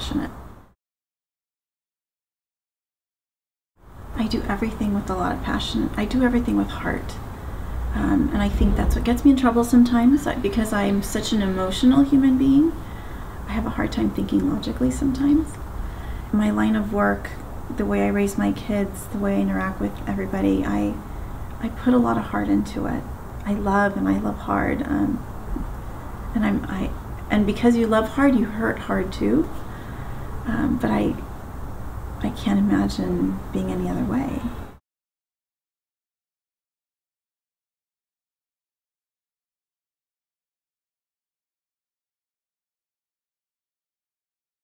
passionate. I do everything with a lot of passion. I do everything with heart. And I think that's what gets me in trouble sometimes, because I'm such an emotional human being. I have a hard time thinking logically sometimes. My line of work, the way I raise my kids, the way I interact with everybody, I put a lot of heart into it. I love, and I love hard. And because you love hard, you hurt hard too. But I can't imagine being any other way.